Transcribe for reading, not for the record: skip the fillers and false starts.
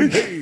Hey!